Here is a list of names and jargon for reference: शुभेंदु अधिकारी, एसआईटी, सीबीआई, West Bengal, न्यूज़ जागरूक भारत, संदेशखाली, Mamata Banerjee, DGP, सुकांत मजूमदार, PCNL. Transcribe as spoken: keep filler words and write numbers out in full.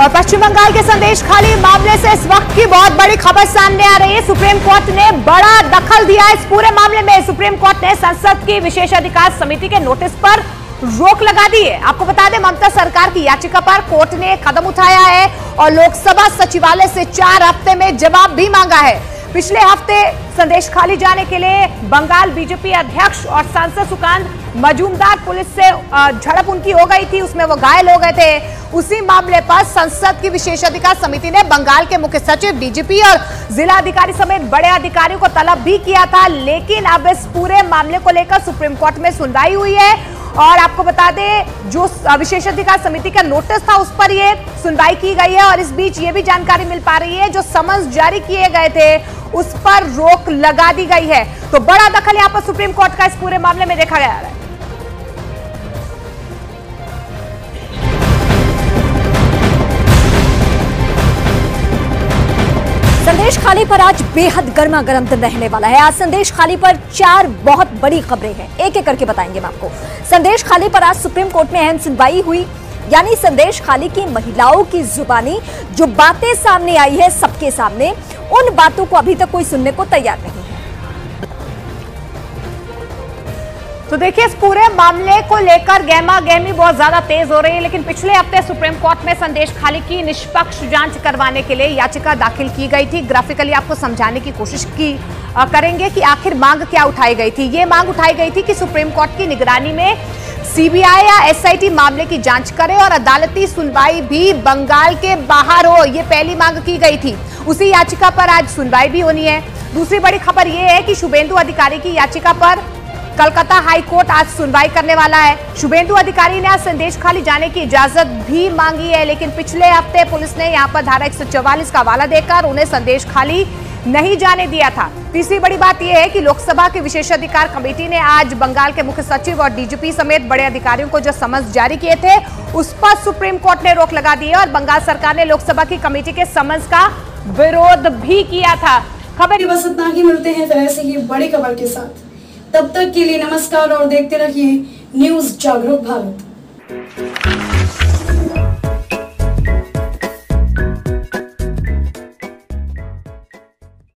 और पश्चिम बंगाल के संदेशखाली मामले से इस वक्त की बहुत बड़ी खबर सामने आ रही है। सुप्रीम कोर्ट ने बड़ा दखल दिया इस पूरे मामले में। सुप्रीम कोर्ट ने संसद की विशेषाधिकार समिति के नोटिस पर रोक लगा दी है। आपको बता दें, ममता सरकार की याचिका पर कोर्ट ने कदम उठाया है और लोकसभा सचिवालय से चार हफ्ते में जवाब भी मांगा है। पिछले हफ्ते संदेशखाली जाने के लिए बंगाल बीजेपी अध्यक्ष और सांसद सुकांत मजूमदार पुलिस से झड़प उनकी हो गई थी, उसमें वो घायल हो गए थे। उसी मामले पर संसद की विशेषाधिकार समिति ने बंगाल के मुख्य सचिव, डीजीपी और जिला अधिकारी समेत बड़े अधिकारियों को तलब भी किया था। लेकिन अब इस पूरे मामले को लेकर सुप्रीम कोर्ट में सुनवाई हुई है और आपको बता दें, जो विशेषाधिकार समिति का नोटिस था उस पर ये सुनवाई की गई है। और इस बीच ये भी जानकारी मिल पा रही है, जो समन्स जारी किए गए थे उस पर रोक लगा दी गई है। तो बड़ा दखल यहां पर सुप्रीम कोर्ट का इस पूरे मामले में देखा गया है। संदेशखाली पर आज बेहद गर्मा गर्म दिन रहने वाला है। आज संदेशखाली पर चार बहुत बड़ी खबरें हैं, एक एक करके बताएंगे हम आपको। संदेशखाली पर आज सुप्रीम कोर्ट में अहम सुनवाई हुई, यानी संदेशखाली की महिलाओं की जुबानी जो बातें सामने आई है सबके सामने, उन बातों को अभी तक कोई सुनने को तैयार नहीं है। तो देखिए, इस पूरे मामले को लेकर गहमा गहमी बहुत ज्यादा तेज हो रही है। लेकिन पिछले हफ्ते सुप्रीम कोर्ट में संदेशखाली की निष्पक्ष जांच करवाने के लिए याचिका दाखिल की गई थी। ग्राफिकली आपको समझाने की कोशिश की आ, करेंगे कि आखिर मांग क्या उठाई गई थी। ये मांग उठाई गई थी कि सुप्रीम कोर्ट की निगरानी में सीबीआई या एसआईटी मामले की जांच करे और अदालती सुनवाई भी बंगाल के बाहर हो। ये पहली मांग की गई थी, उसी याचिका पर आज सुनवाई भी होनी है। दूसरी बड़ी खबर यह है कि शुभेंदु अधिकारी की याचिका पर कलकत्ता हाई कोर्ट आज सुनवाई करने वाला है। शुभेंदु अधिकारी ने आज संदेशखाली जाने की इजाजत भी मांगी है। लेकिन पिछले हफ्ते पुलिस ने यहां पर धारा एक सौ चौवालीस का हवाला देकर उन्हें संदेशखाली नहीं जाने दिया था। तीसरी बड़ी बात यह है कि लोकसभा की विशेषाधिकार कमेटी ने आज बंगाल के मुख्य सचिव और डीजीपी समेत बड़े अधिकारियों को जो समन्स जारी किए थे उस पर सुप्रीम कोर्ट ने रोक लगा दी है और बंगाल सरकार ने लोकसभा की कमेटी के समन्स का विरोध भी किया था। खबर बस इतना ही, मिलते हैं तरह से ये बड़ी खबर के साथ। तब तक के लिए नमस्कार और देखते रहिए न्यूज़ जागरूक भारत।